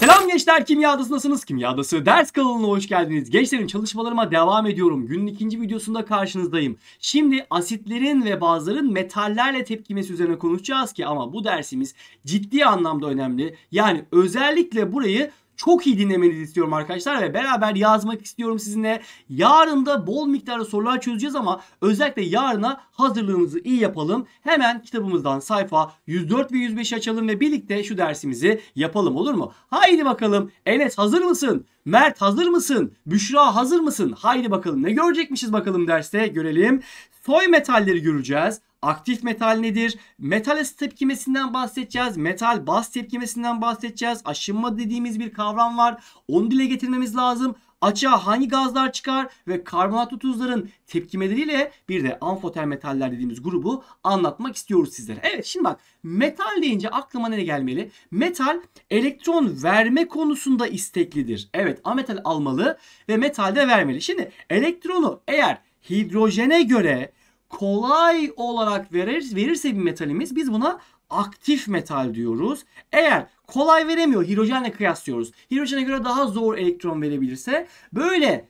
Selam gençler, Kimya Adası'ndasınız. Kimya Adası ders kanalına hoş geldiniz. Gençlerim, çalışmalarıma devam ediyorum. Günün ikinci videosunda karşınızdayım. Şimdi asitlerin ve bazıların metallerle tepkimesi üzerine konuşacağız ki ama bu dersimiz ciddi anlamda önemli. Yani özellikle burayı çok iyi dinlemenizi istiyorum arkadaşlar ve beraber yazmak istiyorum sizinle. Yarın da bol miktarda sorular çözeceğiz ama özellikle yarına hazırlığımızı iyi yapalım. Hemen kitabımızdan sayfa 104 ve 105'i açalım ve birlikte şu dersimizi yapalım, olur mu? Haydi bakalım. Enes hazır mısın? Mert hazır mısın? Büşra hazır mısın? Haydi bakalım, ne görecekmişiz bakalım derste, görelim. Soy metalleri göreceğiz. Aktif metal nedir? Metal asit tepkimesinden bahsedeceğiz. Metal baz tepkimesinden bahsedeceğiz. Aşınma dediğimiz bir kavram var. Onu dile getirmemiz lazım. Açığa hangi gazlar çıkar ve karbonatlı tuzların tepkimeleriyle bir de amfoter metaller dediğimiz grubu anlatmak istiyoruz sizlere. Evet, şimdi bak, metal deyince aklıma ne gelmeli? Metal elektron verme konusunda isteklidir. Evet, ametal almalı ve metal de vermeli. Şimdi elektronu eğer hidrojene göre kolay olarak verirse bir metalimiz, biz buna aktif metal diyoruz. Eğer kolay veremiyor, hidrojenle kıyaslıyoruz. Hidrojene göre daha zor elektron verebilirse böyle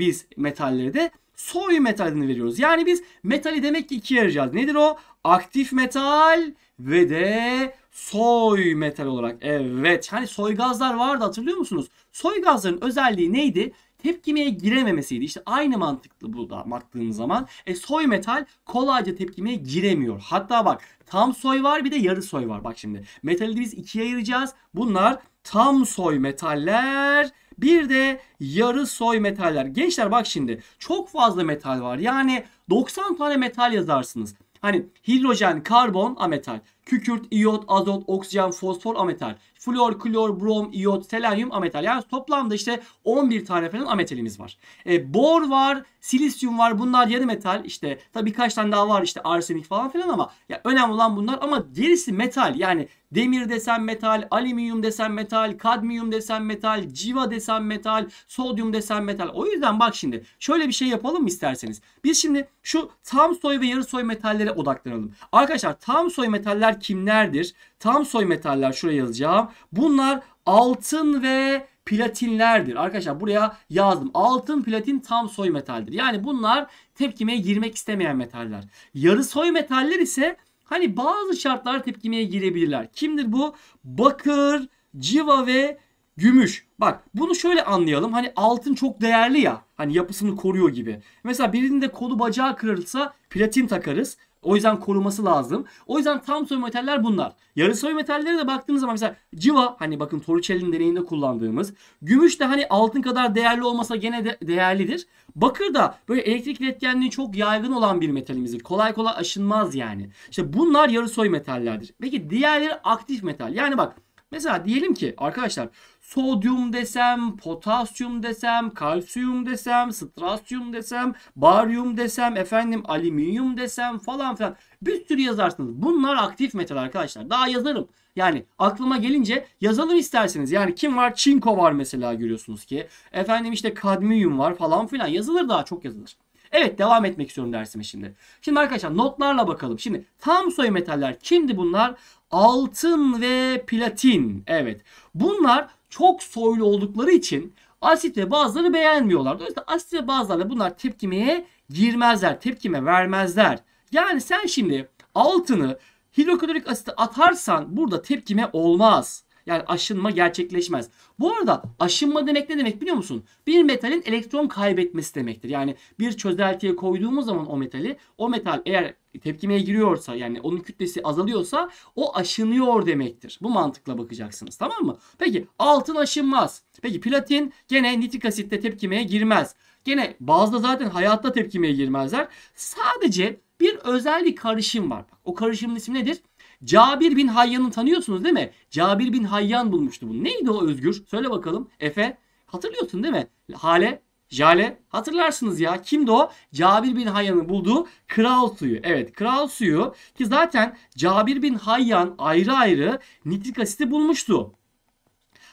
biz metallere de soy metalini veriyoruz. Yani biz metali demek ki ikiye ayıracağız. Nedir o? Aktif metal ve de soy metal olarak. Evet, hani soy gazlar vardı, hatırlıyor musunuz? Soy gazların özelliği neydi? Tepkimeye girememesiydi. İşte aynı mantıklı bu da baktığımız zaman. Soy metal kolayca tepkimeye giremiyor. Hatta bak, tam soy var, bir de yarı soy var. Bak şimdi metali de biz ikiye ayıracağız. Bunlar tam soy metaller, bir de yarı soy metaller. Gençler bak şimdi, çok fazla metal var. Yani 90 tane metal yazarsınız. Hani hidrojen, karbon, ametal. Kükürt, iyot, azot, oksijen, fosfor, ametal. Flor, klor, brom, iyot, selenyum, ametal. Yani toplamda işte 11 tane falan ametalimiz var. Bor var, silisyum var. Bunlar yarı metal. İşte tabii birkaç tane daha var, işte arsenik falan filan, ama ya önemli olan bunlar, ama gerisi metal. Yani demir desen metal, alüminyum desen metal, kadmiyum desen metal, civa desen metal, sodyum desen metal. O yüzden bak şimdi şöyle bir şey yapalım isterseniz. Biz şimdi şu tam soy ve yarı soy metallere odaklanalım. Arkadaşlar tam soy metaller kimlerdir? Tam soy metaller, şuraya yazacağım. Bunlar altın ve platinlerdir. Arkadaşlar buraya yazdım. Altın, platin tam soy metaldir. Yani bunlar tepkimeye girmek istemeyen metaller. Yarı soy metaller ise hani bazı şartlar tepkimeye girebilirler. Kimdir bu? Bakır, civa ve gümüş. Bak bunu şöyle anlayalım. Hani altın çok değerli ya. Hani yapısını koruyor gibi. Mesela birinin de kolu bacağı kırılsa platin takarız. O yüzden koruması lazım. O yüzden tam soy metaller bunlar. Yarı soy metallere de baktığınız zaman mesela civa, hani bakın Torricelli'nin deneyinde kullandığımız. Gümüş de hani altın kadar değerli olmasa gene de değerlidir. Bakır da böyle elektrik iletkenliği çok yaygın olan bir metalimizdir. Kolay kolay aşınmaz yani. İşte bunlar yarı soy metallerdir. Peki diğerleri aktif metal. Yani bak mesela diyelim ki arkadaşlar sodyum desem, potasyum desem, kalsiyum desem, strasyum desem, baryum desem, efendim alüminyum desem falan filan, bir sürü yazarsınız. Bunlar aktif metal arkadaşlar. Daha yazarım. Yani aklıma gelince yazalım isterseniz. Yani kim var? Çinko var mesela, görüyorsunuz ki. Efendim işte kadmiyum var falan filan, yazılır, daha çok yazılır. Evet, devam etmek istiyorum dersime şimdi. Şimdi arkadaşlar notlarla bakalım. Şimdi tam soy metaller kimdi bunlar? Altın ve platin. Evet, bunlar çok soylu oldukları için asit ve bazıları beğenmiyorlar. Dolayısıyla asit ve bazılarla bunlar tepkimeye girmezler. Tepkime vermezler. Yani sen şimdi altını hidroklorik asite atarsan burada tepkime olmaz. Yani aşınma gerçekleşmez. Bu arada aşınma demek ne demek biliyor musun? Bir metalin elektron kaybetmesi demektir. Yani bir çözeltiye koyduğumuz zaman o metali, o metal eğer tepkimeye giriyorsa, yani onun kütlesi azalıyorsa o aşınıyor demektir. Bu mantıkla bakacaksınız, tamam mı? Peki altın aşınmaz. Peki platin gene nitrik asitle tepkimeye girmez. Gene bazı da zaten hayatta tepkimeye girmezler. Sadece bir özel bir karışım var. Bak, o karışımın ismi nedir? Cabir bin Hayyan'ı tanıyorsunuz değil mi? Cabir bin Hayyan bulmuştu bunu. Neydi o Özgür? Söyle bakalım. Efe, hatırlıyorsun değil mi? Hale, Jale, hatırlarsınız ya. Kimdi o? Cabir bin Hayyan'ın bulduğu kral suyu. Evet, kral suyu, ki zaten Cabir bin Hayyan ayrı ayrı nitrik asiti bulmuştu.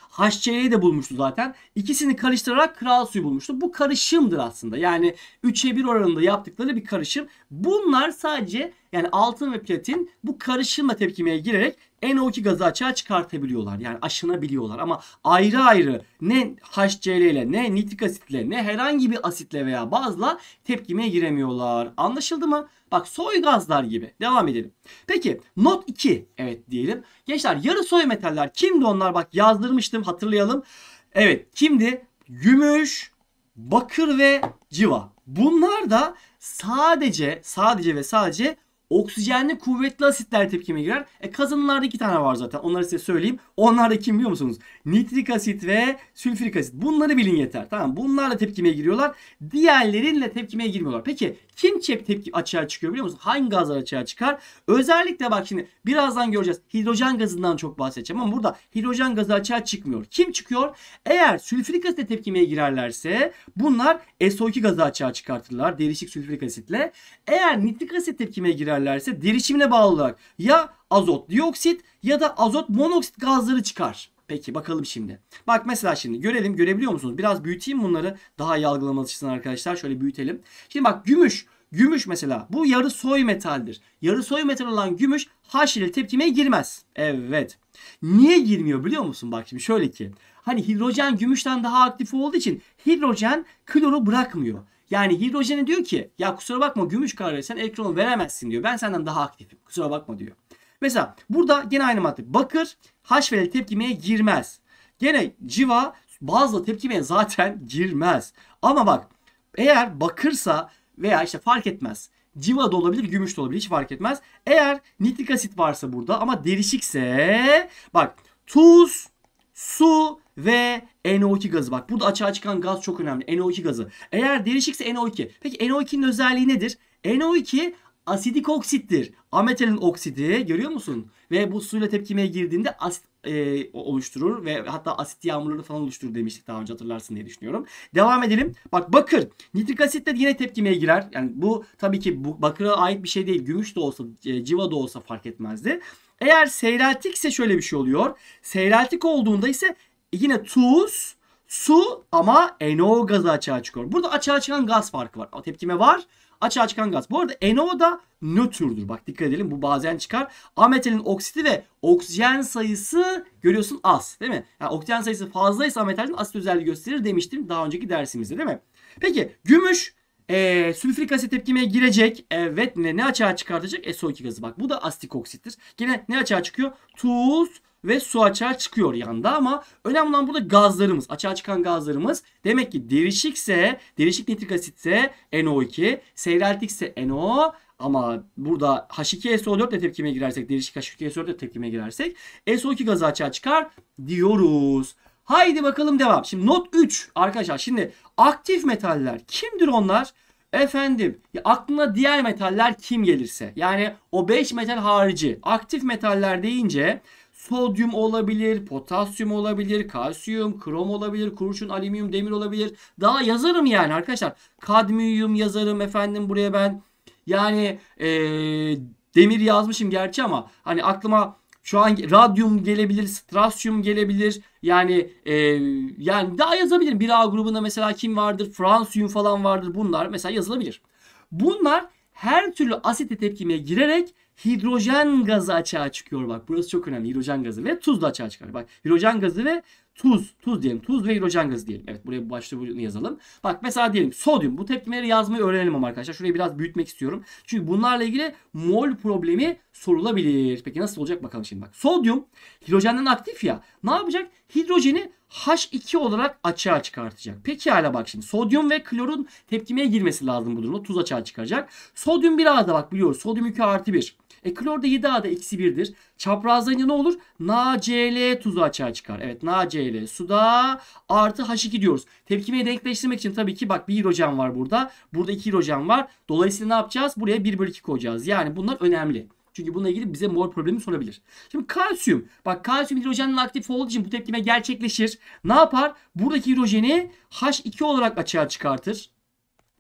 HCl'yi de bulmuştu zaten. İkisini karıştırarak kral suyu bulmuştu. Bu karışımdır aslında. Yani 3:1 oranında yaptıkları bir karışım. Bunlar sadece Yani altın ve platin bu karışımla tepkimeye girerek NO2 gazı açığa çıkartabiliyorlar. Yani aşınabiliyorlar ama ayrı ayrı ne HCl ile ne nitrik asitle ne herhangi bir asitle veya bazla tepkimeye giremiyorlar. Anlaşıldı mı? Bak soy gazlar gibi. Devam edelim. Peki not 2 evet diyelim. Gençler yarı soy metaller kimdi onlar? Bak yazdırmıştım, hatırlayalım. Evet kimdi? Gümüş, bakır ve civa. Bunlar da sadece oksijenli kuvvetli asitler tepkime girer. Kazanımlarda 2 tane var zaten. Onları size söyleyeyim. Onlar da kim biliyor musunuz? Nitrik asit ve sülfürik asit. Bunları bilin yeter. Tamam. Bunlarla tepkimeye giriyorlar. Diğerlerinle tepkimeye girmiyorlar. Peki kim tepki açığa çıkıyor biliyor musunuz? Hangi gazlar açığa çıkar? Özellikle bak şimdi birazdan göreceğiz. Hidrojen gazından çok bahsedeceğim ama burada hidrojen gazı açığa çıkmıyor. Kim çıkıyor? Eğer sülfürik asitle tepkimeye girerlerse bunlar SO2 gazı açığa çıkartırlar. Derişik sülfürik asitle. Eğer nitrik asit tepkimeye girer derişimine bağlı olarak ya azot dioksit ya da azot monoksit gazları çıkar. Peki bakalım şimdi. Bak mesela şimdi görelim, görebiliyor musunuz? Biraz büyüteyim bunları daha iyi algılamanız için arkadaşlar. Şöyle büyütelim. Şimdi bak gümüş. Gümüş mesela bu yarı soy metaldir. Yarı soy metal olan gümüş H ile tepkimeye girmez. Evet. Niye girmiyor biliyor musun? Bak şimdi şöyle ki. Hani hidrojen gümüşten daha aktif olduğu için hidrojen kloru bırakmıyor. Yani hidrojene diyor ki ya kusura bakma gümüş kararı sen elektronu veremezsin diyor. Ben senden daha aktifim. Kusura bakma diyor. Mesela burada gene aynı madde. Bakır HV'li tepkimeye girmez. Gene civa bazla tepkimeye zaten girmez. Ama bak eğer bakırsa veya işte fark etmez. Civa da olabilir, gümüş de olabilir, hiç fark etmez. Eğer nitrik asit varsa burada ama derişikse bak tuz, su ve NO2 gazı. Bak burada açığa çıkan gaz çok önemli. NO2 gazı. Eğer derişikse NO2. Peki NO2'nin özelliği nedir? NO2 asidik oksittir. Ametalin oksidi. Görüyor musun? Ve bu suyla tepkimeye girdiğinde asit oluşturur ve hatta asit yağmurları falan oluşturur demiştik daha önce, hatırlarsın diye düşünüyorum. Devam edelim. Bak bakır. Nitrik asitle yine tepkimeye girer. Yani bu tabii ki bu bakıra ait bir şey değil. Gümüş de olsa, civa da olsa fark etmezdi. Eğer seyreltikse şöyle bir şey oluyor. Seyreltik olduğunda ise yine tuz, su ama NO gazı açığa çıkıyor. Burada açığa çıkan gaz farkı var. Tepkime var. Açığa çıkan gaz. Bu arada NO da nötrdür. Bak dikkat edelim bu bazen çıkar. Ametalin oksidi ve oksijen sayısı görüyorsun az değil mi? Yani oksijen sayısı fazlaysa ametalin asit özelliği gösterir demiştim daha önceki dersimizde değil mi? Peki gümüş sülfürik asit tepkimeye girecek. Evet ne açığa çıkartacak? SO2 gazı. Bak bu da asitik oksittir. Yine ne açığa çıkıyor? Tuz ve su açığa çıkıyor yanda ama önemli olan burada gazlarımız. Açığa çıkan gazlarımız. Demek ki derişikse, derişik nitrik asitse NO2, seyreltikse NO ama burada H2SO4 ile tepkimeye girersek, derişik H2SO4 ile tepkimeye girersek SO2 gazı açığa çıkar diyoruz. Haydi bakalım devam. Şimdi not 3 arkadaşlar. Şimdi aktif metaller kimdir onlar? Efendim ya aklına diğer metaller kim gelirse. Yani o 5 metal harici aktif metaller deyince sodyum olabilir, potasyum olabilir, kalsiyum, krom olabilir, kurşun, alüminyum, demir olabilir. Daha yazarım yani arkadaşlar. Kadmiyum yazarım efendim buraya ben. Yani demir yazmışım gerçi ama hani aklıma şu an radyum gelebilir, strasyum gelebilir. Yani yani daha yazabilirim. 1A grubunda mesela kim vardır? Fransiyum falan vardır. Bunlar mesela yazılabilir. Bunlar her türlü asite tepkimeye girerek hidrojen gazı açığa çıkıyor. Bak burası çok önemli. Hidrojen gazı ve tuz da açığa çıkar. Bak hidrojen gazı ve tuz. Tuz diyelim. Tuz ve hidrojen gazı diyelim. Evet buraya başta bunu yazalım. Bak mesela diyelim sodyum. Bu tepkimeleri yazmayı öğrenelim ama arkadaşlar. Şurayı biraz büyütmek istiyorum. Çünkü bunlarla ilgili mol problemi sorulabilir. Peki nasıl olacak bakalım şimdi bak. Sodyum hidrojenden aktif ya. Ne yapacak? Hidrojeni H2 olarak açığa çıkartacak. Peki hala bak şimdi. Sodyum ve klorun tepkimeye girmesi lazım bu durumda. Tuz açığa çıkaracak. Sodyum 1A'da bak biliyoruz. Sodyum 2+1. Klor da 7A'da -1'dir. Çaprazlayınca ne olur? NaCl tuzu açığa çıkar. Evet NaCl suda artı H2 diyoruz. Tepkimeyi denkleştirmek için tabii ki bak bir hidrojen var burada. Burada 2 hidrojen var. Dolayısıyla ne yapacağız? Buraya 1/2 koyacağız. Yani bunlar önemli. Çünkü bununla ilgili bize mol problemi sorabilir. Şimdi kalsiyum. Bak kalsiyum hidrojenin aktif olduğu için bu tepkime gerçekleşir. Ne yapar? Buradaki hidrojeni H2 olarak açığa çıkartır.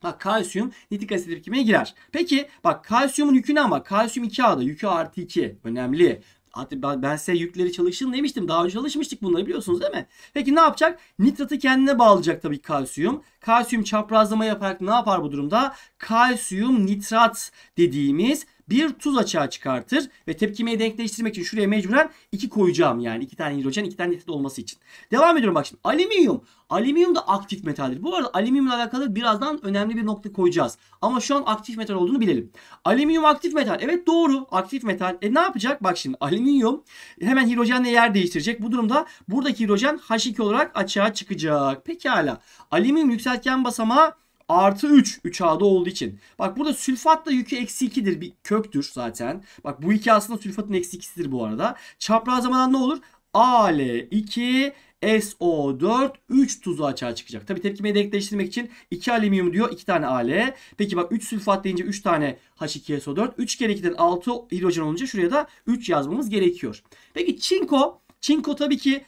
Bak kalsiyum nitrik asit tepkimeye girer. Peki bak kalsiyumun yükünü ama kalsiyum 2A'da yükü +2 önemli. Hatta ben size yükleri çalışın demiştim. Daha önce çalışmıştık bunları biliyorsunuz değil mi? Peki ne yapacak? Nitratı kendine bağlayacak tabii kalsiyum. Kalsiyum çaprazlama yaparak ne yapar bu durumda? Kalsiyum nitrat dediğimiz bir tuz açığa çıkartır ve tepkimeyi denkleştirmek için şuraya mecburen 2 koyacağım, yani 2 tane hidrojen 2 tane nitrit olması için. Devam ediyorum bak şimdi. Alüminyum. Alüminyum da aktif metaldir. Bu arada alüminyumla alakalı birazdan önemli bir nokta koyacağız. Ama şu an aktif metal olduğunu bilelim. Alüminyum aktif metal. Evet doğru, aktif metal. E ne yapacak? Bak şimdi alüminyum hemen hidrojenle yer değiştirecek. Bu durumda buradaki hidrojen H2 olarak açığa çıkacak. Pekala. Alüminyum yükseltgen basamağı artı 3. 3 A'da olduğu için. Bak burada sülfat da yükü eksi 2'dir. Bir köktür zaten. Bak bu iki aslında sülfatın eksi 2'sidir bu arada. Çaprazlamadan ne olur? Al2 SO4 3 tuzu açığa çıkacak. Tabi tepkimeyi denkleştirmek için 2 alüminyum diyor 2 tane Al. Peki bak 3 sülfat deyince 3 tane H2SO4. 3 kere 2'den 6 hidrojen olunca şuraya da 3 yazmamız gerekiyor. Peki çinko. Çinko tabii ki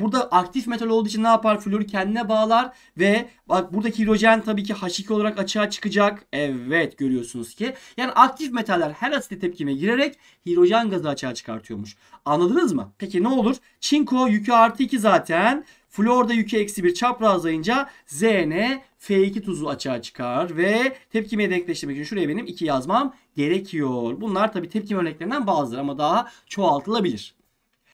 burada aktif metal olduğu için ne yapar? Flor'u kendine bağlar ve bak buradaki hidrojen tabii ki H2 olarak açığa çıkacak. Evet görüyorsunuz ki yani aktif metaller her asite tepkime girerek hidrojen gazı açığa çıkartıyormuş. Anladınız mı? Peki ne olur? Çinko yükü artı 2 zaten. Flor da yükü eksi 1 çaprazlayınca ZN F2 tuzu açığa çıkar ve tepkimeye denkleştirmek için şuraya benim 2 yazmam gerekiyor. Bunlar tabii tepkime örneklerinden bazıları ama daha çoğaltılabilir.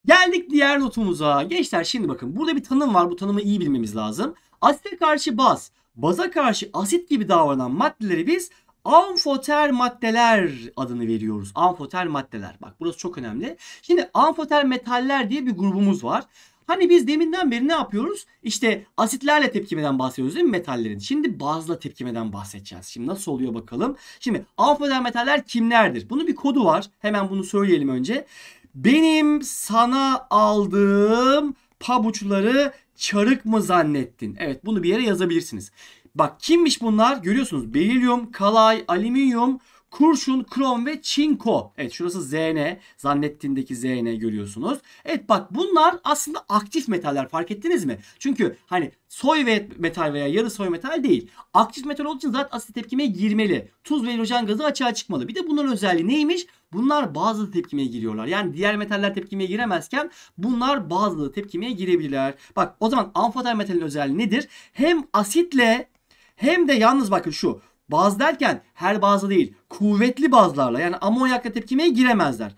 Geldik diğer notumuza. Gençler şimdi bakın burada bir tanım var. Bu tanımı iyi bilmemiz lazım. Asite karşı baz, baza karşı asit gibi davranan maddeleri biz amfoter maddeler adını veriyoruz. Amfoter maddeler. Bak burası çok önemli. Şimdi amfoter metaller diye bir grubumuz var. Hani biz deminden beri ne yapıyoruz? İşte asitlerle tepkimeden bahsediyoruz değil mi metallerin? Şimdi bazla tepkimeden bahsedeceğiz. Şimdi nasıl oluyor bakalım. Şimdi amfoter metaller kimlerdir? Bunun bir kodu var. Hemen bunu söyleyelim önce. Benim sana aldığım pabuçları çarık mı zannettin? Evet bunu bir yere yazabilirsiniz. Bak kimmiş bunlar? Görüyorsunuz. Berilyum, kalay, alüminyum, kurşun, krom ve çinko. Evet şurası Zn. Zannettiğindeki Zn görüyorsunuz. Evet bak bunlar aslında aktif metaller, fark ettiniz mi? Çünkü hani soy ve metal veya yarı soy metal değil. Aktif metal olduğu için zaten asit tepkimeye girmeli. Tuz ve hidrojen gazı açığa çıkmalı. Bir de bunların özelliği neymiş? Bunlar bazılı tepkimeye giriyorlar. Yani diğer metaller tepkimeye giremezken bunlar bazılı tepkimeye girebilirler. Bak o zaman amfoter metalin özelliği nedir? Hem asitle hem de yalnız bakın şu. Baz derken her bazı değil, kuvvetli bazlarla yani amonyakla tepkimeye giremezler.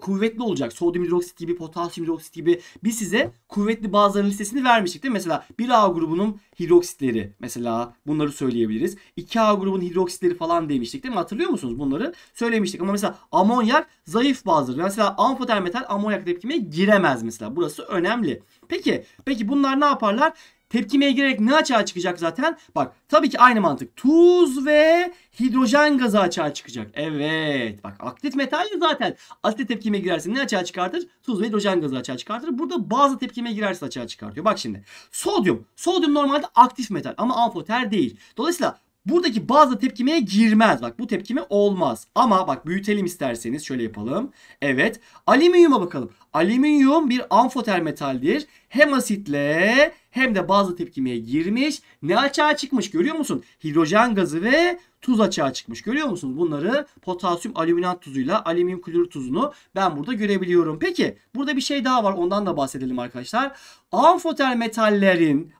Kuvvetli olacak. Sodyum hidroksit gibi, potasyum hidroksit gibi. Biz size kuvvetli bazların listesini vermiştik değil mi? Mesela 1A grubunun hidroksitleri. Mesela bunları söyleyebiliriz. 2A grubunun hidroksitleri falan demiştik değil mi? Hatırlıyor musunuz? Bunları söylemiştik. Ama mesela amonyak zayıf bazdır. Mesela amfoter metal amonyak tepkimeye giremez mesela. Burası önemli. Peki bunlar ne yaparlar? Tepkimeye girerek ne açığa çıkacak zaten? Bak tabii ki aynı mantık. Tuz ve hidrojen gazı açığa çıkacak. Evet. Bak aktif metal zaten. Asite tepkimeye girerse ne açığa çıkartır? Tuz ve hidrojen gazı açığa çıkartır. Burada bazı tepkimeye girerse açığa çıkartıyor. Bak şimdi. Sodyum. Sodyum normalde aktif metal ama amfoter değil. Dolayısıyla buradaki bazı tepkimeye girmez. Bak bu tepkime olmaz. Ama bak büyütelim isterseniz. Şöyle yapalım. Evet. Alüminyuma bakalım. Alüminyum bir amfoter metaldir. Hem asitle hem de bazı tepkimeye girmiş. Ne açığa çıkmış görüyor musun? Hidrojen gazı ve tuz açığa çıkmış. Görüyor musunuz? Bunları potasyum alüminat tuzuyla alüminyum klorür tuzunu ben burada görebiliyorum. Peki burada bir şey daha var. Ondan da bahsedelim arkadaşlar. Amfoter metallerin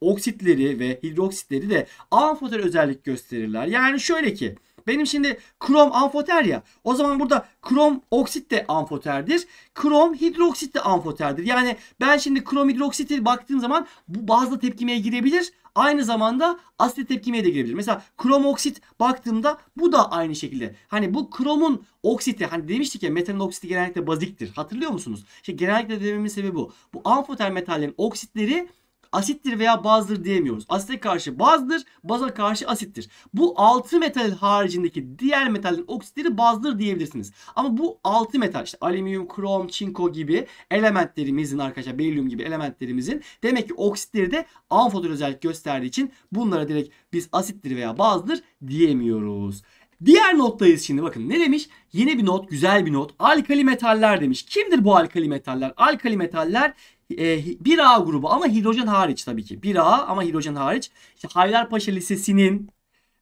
oksitleri ve hidroksitleri de amfoter özellik gösterirler. Yani şöyle ki benim şimdi krom amfoter ya. O zaman burada krom oksit de amfoterdir. Krom hidroksit de amfoterdir. Yani ben şimdi krom hidroksiti baktığım zaman bu bazla tepkimeye girebilir. Aynı zamanda asit tepkimeye de girebilir. Mesela krom oksit baktığımda bu da aynı şekilde. Hani bu kromun oksiti, hani demiştik ya metalin oksiti genellikle baziktir. Hatırlıyor musunuz? İşte genellikle dememin sebebi bu. Bu amfoter metallerin oksitleri asittir veya bazdır diyemiyoruz. Asite karşı bazdır, baza karşı asittir. Bu 6 metal haricindeki diğer metallerin oksitleri bazdır diyebilirsiniz. Ama bu 6 metal işte alüminyum, krom, çinko gibi elementlerimizin arkadaşlar berilyum gibi elementlerimizin demek ki oksitleri de amfoter özellik gösterdiği için bunlara direkt biz asittir veya bazdır diyemiyoruz. Diğer nottayız şimdi bakın ne demiş? Yeni bir not, güzel bir not. Alkali metaller demiş. Kimdir bu alkali metaller? Alkali metaller 1A grubu ama hidrojen hariç tabii ki. 1A ama hidrojen hariç. İşte Haydarpaşa Lisesi'nin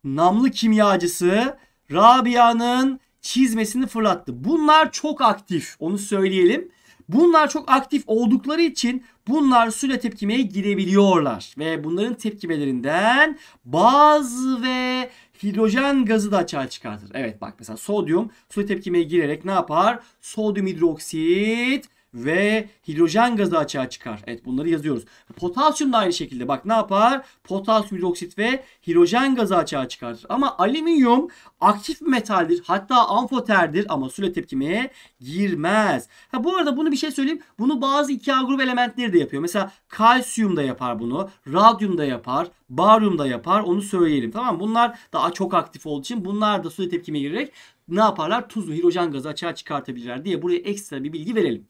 namlı kimyacısı Rabia'nın çizmesini fırlattı. Bunlar çok aktif. Onu söyleyelim. Bunlar çok aktif oldukları için bunlar suyla tepkimeye girebiliyorlar. Ve bunların tepkimelerinden baz ve hidrojen gazı da açığa çıkartır. Evet bak mesela sodyum su tepkimeye girerek ne yapar? Sodyum hidroksit ve hidrojen gazı açığa çıkar. Evet bunları yazıyoruz. Potasyum da aynı şekilde bak ne yapar? Potasyum hidroksit ve hidrojen gazı açığa çıkartır. Ama alüminyum aktif bir metaldir. Hatta amfoterdir ama suyla tepkimeye girmez. Ha bu arada bunu bir şey söyleyeyim. Bunu bazı 2A grubu elementleri de yapıyor. Mesela kalsiyum da yapar bunu. Radyum da yapar. Baryum da yapar. Onu söyleyelim. Tamam mı? Bunlar daha çok aktif olduğu için bunlar da suyla tepkimeye girerek ne yaparlar? Tuzlu hidrojen gazı açığa çıkartabilirler diye buraya ekstra bir bilgi verelim.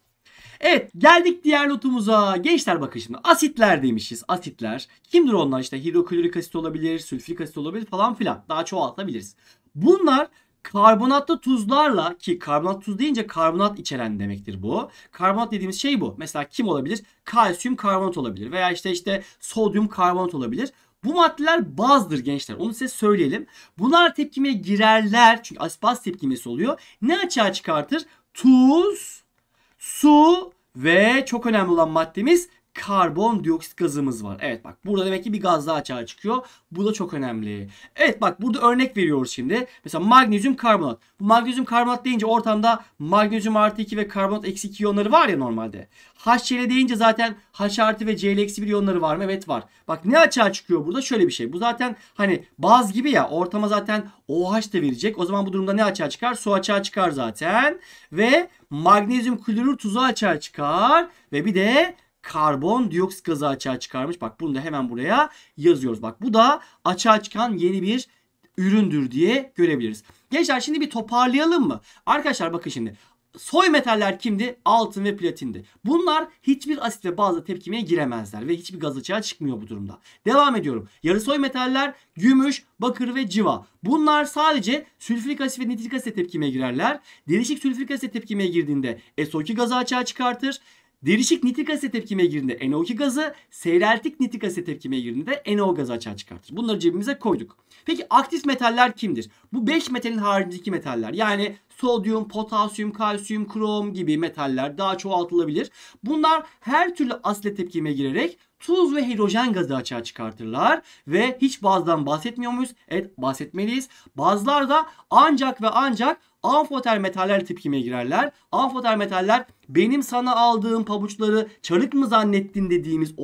Evet geldik diğer notumuza. Gençler bakın şimdi asitler demişiz. Asitler kimdir onlar? İşte hidroklorik asit olabilir, sülfürik asit olabilir falan filan. Daha çoğaltabiliriz. Bunlar karbonatlı tuzlarla ki karbonatlı tuz deyince karbonat içeren demektir bu. Karbonat dediğimiz şey bu. Mesela kim olabilir? Kalsiyum karbonat olabilir veya işte sodyum karbonat olabilir. Bu maddeler bazdır gençler. Onu size söyleyelim. Bunlar tepkimeye girerler. Çünkü asit baz tepkimesi oluyor. Ne açığa çıkartır? Tuz, su ve çok önemli olan maddemiz karbondioksit gazımız var. Evet bak burada demek ki bir gaz daha açığa çıkıyor. Bu da çok önemli. Evet bak burada örnek veriyoruz şimdi. Mesela magnezyum karbonat. Bu magnezyum karbonat deyince ortamda magnezyum artı 2 ve karbonat eksi 2 iyonları var ya normalde. HCl deyince zaten H artı ve Cl eksi 1 iyonları var mı? Evet var. Bak ne açığa çıkıyor burada? Şöyle bir şey. Bu zaten hani baz gibi ya, ortama zaten OH da verecek. O zaman bu durumda ne açığa çıkar? Su açığa çıkar zaten. Ve magnezyum klorür tuzu açığa çıkar. Ve bir de karbondioksit gazı açığa çıkarmış. Bak bunu da hemen buraya yazıyoruz. Bak bu da açığa çıkan yeni bir üründür diye görebiliriz. Gençler şimdi bir toparlayalım mı? Arkadaşlar bakın şimdi. Soy metaller kimdi? Altın ve platindi. Bunlar hiçbir asit ve bazla tepkimeye giremezler ve hiçbir gaz açığa çıkmıyor bu durumda. Devam ediyorum. Yarısoy metaller gümüş, bakır ve civa. Bunlar sadece sülfürik asit ve nitrik asitle tepkimeye girerler. Derişik sülfürik asitle tepkimeye girdiğinde SO2 gazı açığa çıkartır. Derişik nitrik asit tepkimeye girdiğinde NO2 gazı, seyreltik nitrik asit tepkimeye girdiğinde NO gazı açığa çıkartır. Bunları cebimize koyduk. Peki aktif metaller kimdir? Bu 5 metalin haricindeki metaller yani sodyum, potasyum, kalsiyum, krom gibi metaller daha çoğaltılabilir. Bunlar her türlü asitle tepkimeye girerek tuz ve hidrojen gazı açığa çıkartırlar. Ve hiç bazdan bahsetmiyor muyuz? Evet bahsetmeliyiz. Bazlar da ancak ve ancak amfoter metaller tepkimeye girerler. Amfoter metaller benim sana aldığım pabuçları çarık mı zannettin dediğimiz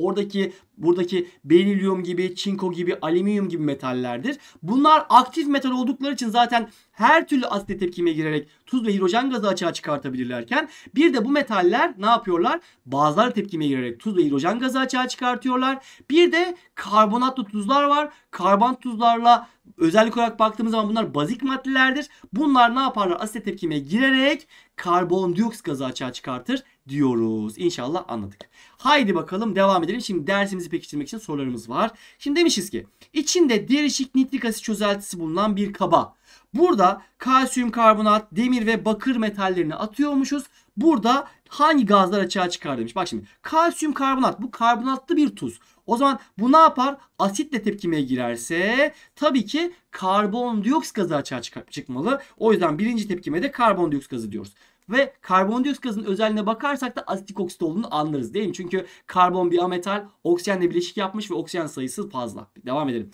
buradaki berilyum gibi, çinko gibi, alüminyum gibi metallerdir. Bunlar aktif metal oldukları için zaten her türlü asitle tepkimeye girerek tuz ve hidrojen gazı açığa çıkartabilirlerken bir de bu metaller ne yapıyorlar? Bazıları tepkimeye girerek tuz ve hidrojen gazı açığa çıkartıyorlar. Bir de karbonatlı tuzlar var. Karbonatlı tuzlarla özellik olarak baktığımız zaman bunlar bazik maddelerdir. Bunlar ne yaparlar? Asitle tepkimeye girerek karbondioksit gazı açığa çıkartır diyoruz. İnşallah anladık. Haydi bakalım devam edelim. Şimdi dersimizi pekiştirmek için sorularımız var. Şimdi demişiz ki içinde derişik nitrik asit çözeltisi bulunan bir kaba. Burada kalsiyum karbonat, demir ve bakır metallerini atıyormuşuz. Burada hangi gazlar açığa çıkar demiş. Bak şimdi kalsiyum karbonat, bu karbonatlı bir tuz. O zaman bu ne yapar? Asitle tepkimeye girerse tabii ki karbondioksit gazı açığa çıkmalı. O yüzden birinci tepkimede karbondioksit gazı diyoruz. Ve karbondioksit gazının özelliğine bakarsak da asitik oksit olduğunu anlarız değil mi? Çünkü karbon bir ametal, oksijenle bileşik yapmış ve oksijen sayısı fazla. Devam edelim.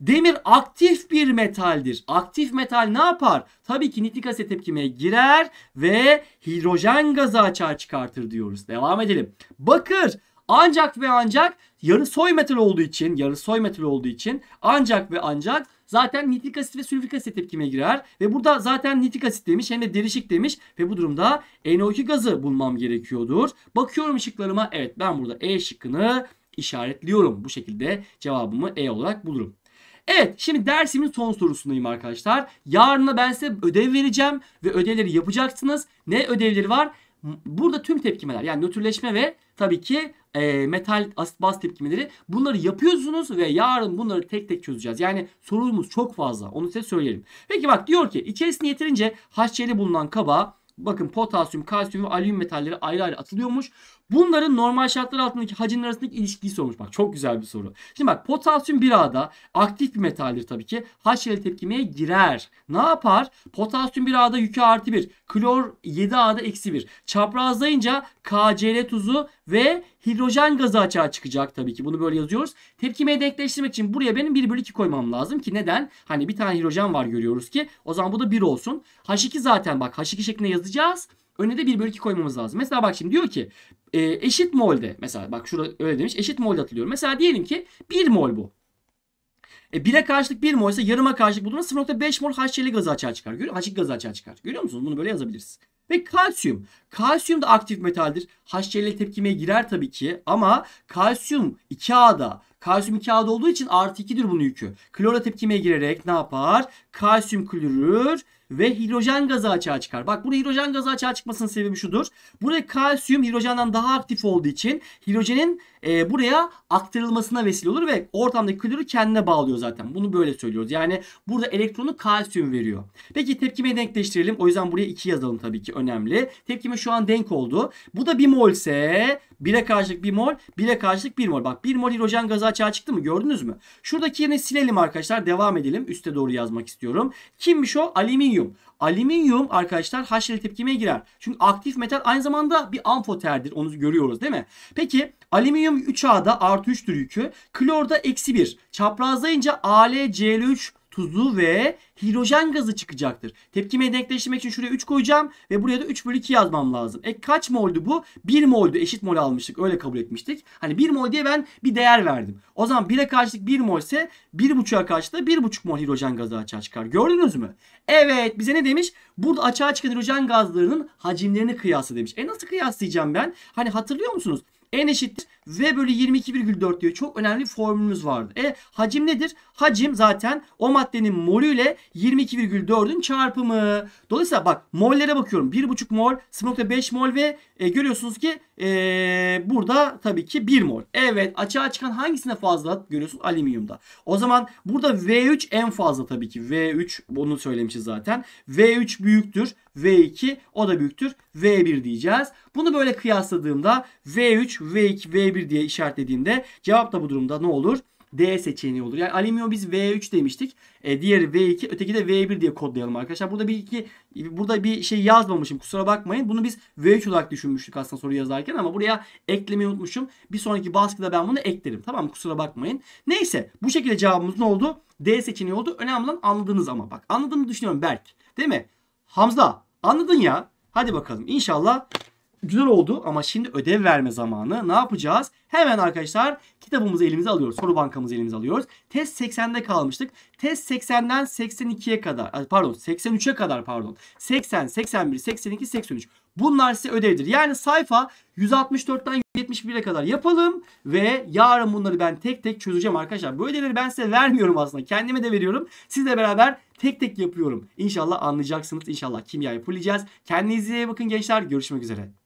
Demir aktif bir metaldir. Aktif metal ne yapar? Tabii ki nitrik asit tepkimeye girer ve hidrojen gazı açığa çıkartır diyoruz. Devam edelim. Bakır ancak ve ancak yarı soy metal olduğu için ancak ve ancak zaten nitrik asit ve sülfürik asit tepkimeye girer. Ve burada zaten nitrik asit demiş hem de derişik demiş. Ve bu durumda NO2 gazı bulmam gerekiyordur. Bakıyorum ışıklarıma. Evet ben burada E şıkkını işaretliyorum. Bu şekilde cevabımı E olarak bulurum. Evet şimdi dersimin son sorusundayım arkadaşlar. Yarına ben size ödev vereceğim. Ve ödevleri yapacaksınız. Ne ödevleri var? Burada tüm tepkimeler yani nötrleşme ve tabii ki metal asit baz tepkimeleri, bunları yapıyorsunuz ve yarın bunları tek tek çözeceğiz. Yani sorumuz çok fazla, onu size söyleyelim. Peki bak diyor ki içerisinde yeterince HCl bulunan kaba bakın potasyum, kalsiyum ve alüminyum metalleri ayrı ayrı atılıyormuş. Bunların normal şartlar altındaki hacimler arasındaki ilişkiyi sormuş. Bak çok güzel bir soru. Şimdi bak potasyum bir A'da aktif bir metaldir tabii ki. HCl tepkimeye girer. Ne yapar? Potasyum bir A'da yükü +1. Klor 7 A'da -1. Çaprazlayınca KCl tuzu ve hidrojen gazı açığa çıkacak tabii ki. Bunu böyle yazıyoruz. Tepkimeyi denkleştirmek için buraya benim 1/2 koymam lazım ki neden? Hani bir tane hidrojen var görüyoruz ki. O zaman bu da 1 olsun. H2 zaten bak H2 şeklinde yazacağız. Önüne de 1/2 koymamız lazım. Mesela bak şimdi diyor ki eşit molde. Mesela bak şurada öyle demiş. Eşit molde atılıyor. Mesela diyelim ki 1 mol bu. 1'e karşılık 1 mol ise yarıma karşılık bulduğunda 0.5 mol HCl gazı açığa çıkar. H2 gazı açığa çıkar. Görüyor musunuz? Bunu böyle yazabiliriz. Ve kalsiyum. Kalsiyum da aktif metaldir. HCl tepkimeye girer tabii ki ama kalsiyum 2A'da. Kalsiyum 2A'da olduğu için +2'dir bunun yükü. Klorla tepkimeye girerek ne yapar? Kalsiyum klorür ve hidrojen gazı açığa çıkar. Bak burada hidrojen gazı açığa çıkmasının sebebi şudur. Burada kalsiyum hidrojenden daha aktif olduğu için hidrojenin buraya aktarılmasına vesile olur ve ortamdaki klorür kendine bağlıyor zaten. Bunu böyle söylüyoruz. Yani burada elektronu kalsiyum veriyor. Peki tepkimeyi denkleştirelim. O yüzden buraya 2 yazalım tabii ki önemli. Tepkime şu an denk oldu. Bu da 1 mol ise 1'e karşılık 1 mol, 1'e karşılık 1 mol. Bak 1 mol hidrojen gazı açığa çıktı mı? Gördünüz mü? Şuradaki yerini silelim arkadaşlar. Devam edelim. Üste doğru yazmak istiyorum. Kimmiş o? Alüminyum. Alüminyum arkadaşlar HCl tepkimeye girer. Çünkü aktif metal aynı zamanda bir amfoterdir. Onu görüyoruz değil mi? Peki alüminyum 3A'da +3'tür yükü. Klorda -1. Çaprazlayınca AlCl3 tuzu ve hidrojen gazı çıkacaktır. Tepkimeyi denkleştirmek için şuraya 3 koyacağım ve buraya da 3/2 yazmam lazım. Kaç moldu bu? 1 moldu. Eşit mol almıştık. Öyle kabul etmiştik. Hani 1 mol diye ben bir değer verdim. O zaman 1'e karşılık 1 mol ise 1,5'a karşı da 1,5 mol hidrojen gazı açığa çıkar. Gördünüz mü? Evet. Bize ne demiş? Burada açığa çıkan hidrojen gazlarının hacimlerini kıyasla demiş. Nasıl kıyaslayacağım ben? Hani hatırlıyor musunuz? N eşittir V/22,4 diyor. Çok önemli bir formülümüz vardı. Hacim nedir? Hacim zaten o maddenin molüyle 22,4'ün çarpımı. Dolayısıyla bak mollere bakıyorum. 1,5 mol, 0.5 mol ve görüyorsunuz ki burada tabii ki 1 mol. Evet açığa çıkan hangisine fazla görüyorsunuz? Alüminyumda. O zaman burada V3 en fazla tabii ki. V3 bunu söylemişiz zaten. V3 büyüktür. V2 o da büyüktür. V1 diyeceğiz. Bunu böyle kıyasladığımda V3, V2, V1 diye işaretlediğimde cevap da bu durumda ne olur? D seçeneği olur. Yani alüminyum biz V3 demiştik. Diğeri V2, öteki de V1 diye kodlayalım arkadaşlar. Burada bir şey yazmamışım. Kusura bakmayın. Bunu biz V3 olarak düşünmüştük aslında soru yazarken ama buraya eklemeyi unutmuşum. Bir sonraki baskıda ben bunu eklerim. Tamam mı? Kusura bakmayın. Neyse bu şekilde cevabımız ne oldu? D seçeneği oldu. Önemli olan anladınız ama bak. Anladığını düşünüyorum Berk. Değil mi? Hamza anladın ya. Hadi bakalım. İnşallah güzel oldu ama şimdi ödev verme zamanı. Ne yapacağız? Hemen arkadaşlar kitabımızı elimize alıyoruz. Soru bankamızı elimize alıyoruz. Test 80'de kalmıştık. Test 80'den 82'ye kadar pardon 83'e kadar pardon. 80, 81, 82, 83. Bunlar size ödevdir. Yani sayfa 164'ten 171'e kadar yapalım ve yarın bunları ben tek tek çözeceğim arkadaşlar. Bu ödevleri ben size vermiyorum aslında. Kendime de veriyorum. Sizle beraber tek tek yapıyorum. İnşallah anlayacaksınız. İnşallah kimyayı fulleyeceğiz. Kendinize iyi bakın gençler. Görüşmek üzere.